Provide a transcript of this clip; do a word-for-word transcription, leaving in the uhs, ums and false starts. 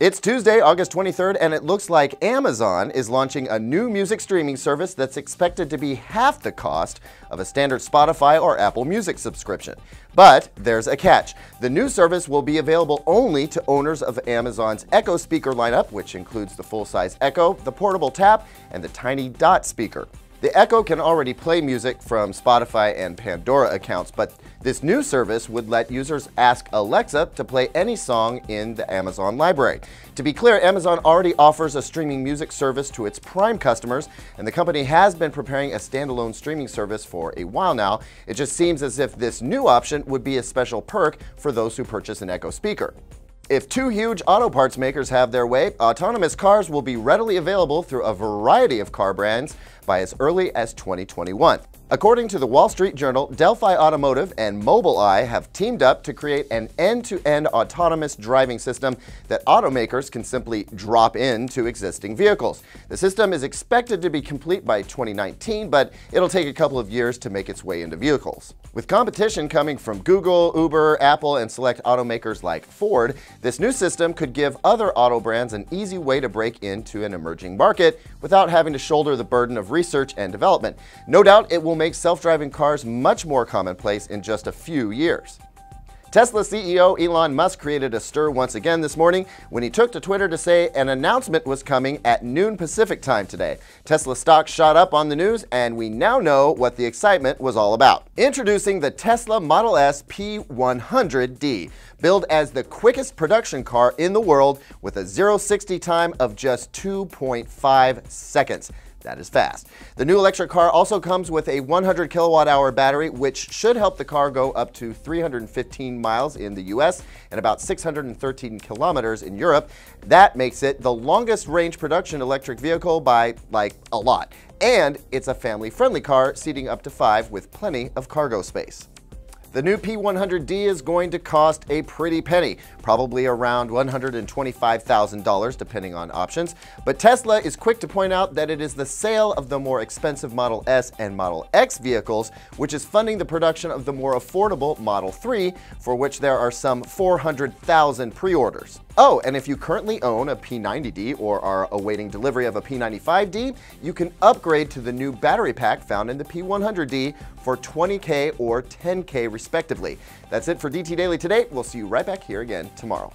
It's Tuesday, August twenty-third, and it looks like Amazon is launching a new music streaming service that's expected to be half the cost of a standard Spotify or Apple Music subscription. But there's a catch. The new service will be available only to owners of Amazon's Echo speaker lineup, which includes the full-size Echo, the portable Tap, and the tiny Dot speaker. The Echo can already play music from Spotify and Pandora accounts, but this new service would let users ask Alexa to play any song in the Amazon library. To be clear, Amazon already offers a streaming music service to its Prime customers, and the company has been preparing a standalone streaming service for a while now. It just seems as if this new option would be a special perk for those who purchase an Echo speaker. If two huge auto parts makers have their way, autonomous cars will be readily available through a variety of car brands by as early as twenty twenty-one. According to the Wall Street Journal, Delphi Automotive and Mobileye have teamed up to create an end-to-end autonomous driving system that automakers can simply drop into existing vehicles. The system is expected to be complete by twenty nineteen, but it'll take a couple of years to make its way into vehicles. With competition coming from Google, Uber, Apple, and select automakers like Ford, this new system could give other auto brands an easy way to break into an emerging market without having to shoulder the burden of research and development. No doubt it will make self-driving cars much more commonplace in just a few years. Tesla C E O Elon Musk created a stir once again this morning when he took to Twitter to say an announcement was coming at noon Pacific time today. Tesla stock shot up on the news, and we now know what the excitement was all about. Introducing the Tesla Model S P one hundred D, billed as the quickest production car in the world with a zero to sixty time of just two point five seconds. That is fast. The new electric car also comes with a one hundred kilowatt hour battery, which should help the car go up to three hundred fifteen miles in the U S and about six hundred thirteen kilometers in Europe. That makes it the longest range production electric vehicle by, like, a lot. And it's a family-friendly car, seating up to five with plenty of cargo space. The new P one hundred D is going to cost a pretty penny, probably around one hundred twenty-five thousand dollars depending on options, but Tesla is quick to point out that it is the sale of the more expensive Model S and Model X vehicles which is funding the production of the more affordable Model three, for which there are some four hundred thousand pre-orders. Oh, and if you currently own a P ninety D or are awaiting delivery of a P ninety-five D, you can upgrade to the new battery pack found in the P one hundred D for twenty K or ten K respectively. That's it for D T Daily today. We'll see you right back here again tomorrow.